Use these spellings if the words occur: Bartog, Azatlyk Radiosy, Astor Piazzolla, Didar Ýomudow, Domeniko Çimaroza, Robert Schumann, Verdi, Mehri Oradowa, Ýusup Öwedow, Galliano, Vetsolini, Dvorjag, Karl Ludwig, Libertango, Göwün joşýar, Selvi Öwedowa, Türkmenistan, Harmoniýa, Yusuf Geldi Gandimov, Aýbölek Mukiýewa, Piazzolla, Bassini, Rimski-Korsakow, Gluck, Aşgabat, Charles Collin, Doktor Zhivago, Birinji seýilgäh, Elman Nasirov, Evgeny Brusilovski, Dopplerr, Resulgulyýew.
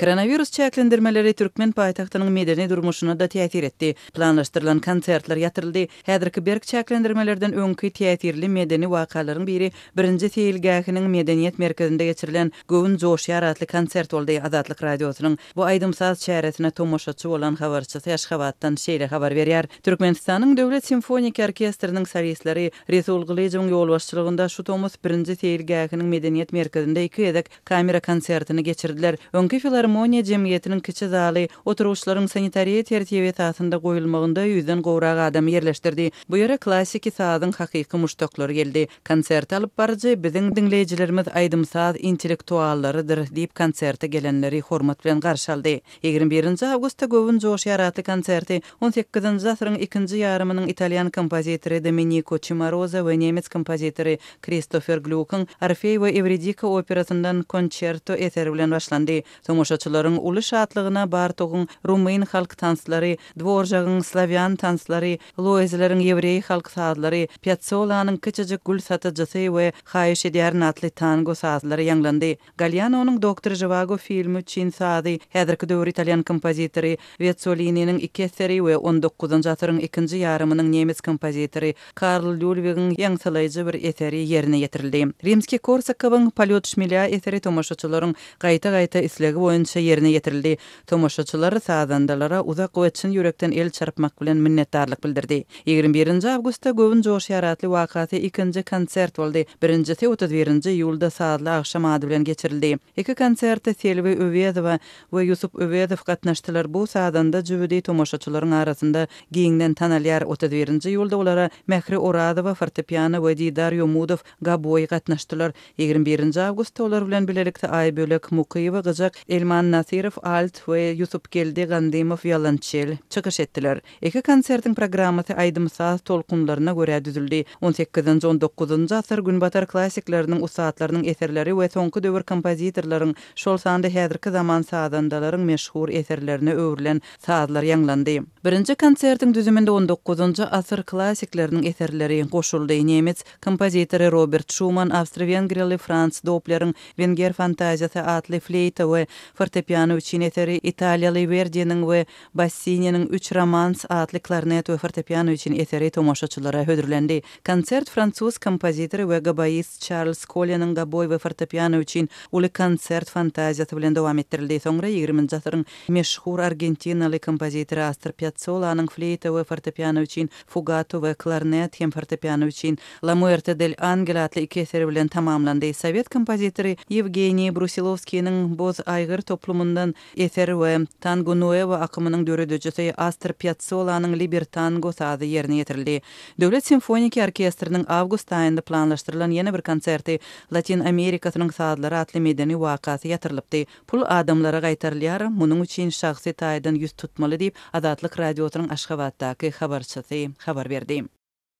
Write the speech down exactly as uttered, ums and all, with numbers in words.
Koronavirus çäklendirmeleri Türkmen paytahtynyň medeni durmuşuna da täsir etdi. Planlaşdyrylan konsertler ýatyryldy. Häzirki berk çäklendirmelerden öňki täsirli medeni wakalaryň biri Birinji seýilgähiniň Medeniýet merkezinde geçirilen Göwün joşýar atly konsert boldy. Azatlyk Radiosynyň bu aýdymsaz şäheretine tomoşaçy bolan habarçysy Aşgabatdan şeýle habar berýär. Türkmenistanyň döwlet simfonik orkestriniň solistleri Resulgulyýew ýolbaşçylygynda şu tomos Birinji seýilgähiniň Medeniýet merkezinde iki ýedek kamera konsertini geçirdiler. Öňki Harmoniýa jemgyýetiniň kiçi zaly oturuşlaryň sanitariýa tertibi esasynda goýulmagynda ýüzden gowrak adam ýerleşdirdi. Bu ýere klassik sazyň hakyky muşdaklary geldi. Konsert alyp barjy biziň dinleýijilerimiz aýdymsaz intellektuallarydyr diýip konserte gelenleri hormat bilen garşy aldy. ýygrimi birinji awgustda Göwün joşýar atly konserti on sekizinji asyryň ikinji ýarymynyň italyan kompozitori Domeniko Çimaroza we nemes kompozitori Christopher Gluckyň Orfey we Evridika operasyndan konçerto eseri bilen başlandy. Tomoşaçylaryň uly şadlygyna Bartogyň Rumen halk tanslary, Dvorjagyň Slavian tanslary, Loezleriň Ýevrei halk sazlary, Piazzollanyň kiçijik gül satyjysy we Haýyş edýär natly tango sazlary ýanglandy. Galliano'nyň Doktor Zhivago filmi üçin sazy, häzirki döwür italyan kompozitori Vetsolini'niň iki eseri we on dokuzunju asyryň ikinji ýarymynyň nemes kompozitori Karl Ludwig'in ýaňsylaýjy bir eseri ýerine ýetirildi. Rimski-Korsakowyň Polyot Şmilya eseri tomoşaçylaryň gaýta-gaýta islegi boýunça ýerine ýetirildi. Tomoşaçylar sazandalara uzak we çyn ýürekden el çarpmak bilen minnetdarlyk bildirdi. ýygrimi birinji awgustda Göwün joşýar atly wakasy ikinji konsert boldy. Birinjisi otuz birinji ýulda saatly akşam aýdy bilen geçirildi. Iki konsertde Selvi Öwedowa we Ýusup Öwedow gatnaşdylar. Bu sazanda jübüdi tomoşaçylaryň arasynda giňden tanalýar. otuz birinji ýulda olara Mehri Oradowa fortepiano we Didar Ýomudow gaboy gatnaşdylar. ýygrimi birinji awgustda olar bilen bilelikde Aýbölek Mukiýewa gyjak Elman Nasirov alt we Yusuf Geldi Gandimov yalançel çykyş etdiler. Iki konsertin programmasy aýdymsaz tolkunlaryna görä düzüldi. on sekizinji on dokuzuncju asyr günbatar klassiklarynyň ustatlarynyň eserleri we soňky döwür kompozitorlaryň şol sanda häzirki zaman sazandalaryň meşhur eserlerine öwrilen sazlar ýanglandy. Birinji konsertin düzüminde on dokuzuncju asyr klassiklarynyň eserleri goşuldy. Nemes kompozitori Robert Schumann, Awstro-Wengriýaly Franz Doppleriň Wenger fantaziyasy atly fleyta we fortepiano üçin eseri, Italiýaly Verdi'niň we Bassini'niň üç romans atly klarnet we fortepiano üçin eseri tomoşaçylara hödürlendi. Konsert fransuz kompozitori we gabaist Charles Collin'in gaboy we fortepiano üçin uly konsert fantaziýasy bilen dowam etdirildi. Soňra ýygrimi asyryň meşhur Argentinaly kompozitori Astor Piazzollanyň fleyta we fortepiano üçin Fugato we klarnet hem fortepiano üçin La Muerte del Angel atly iki eseri bilen tamamlandy. Sowet kompozitori Evgeny Brusilovski'niň Boz aýgyr toplumundan eseri we Tango Nuevo akymynyň döredejisi Astor Piazzollanyň Libertango sazy ýerine ýetirildi. Döwlet simfonik orkestriniň awgust aýynda planlaşdyrylan ýene bir konserti Latin Amerikasynyň sazlary atly medeni wakasy ýatyrylypdy. Pul adamlara gaýtarylýar, munyň üçin şahsy taýdan ýüz tutmaly diýip Azatlyk Radiosynyň Aşgabatdaky habarçysy habar berdi.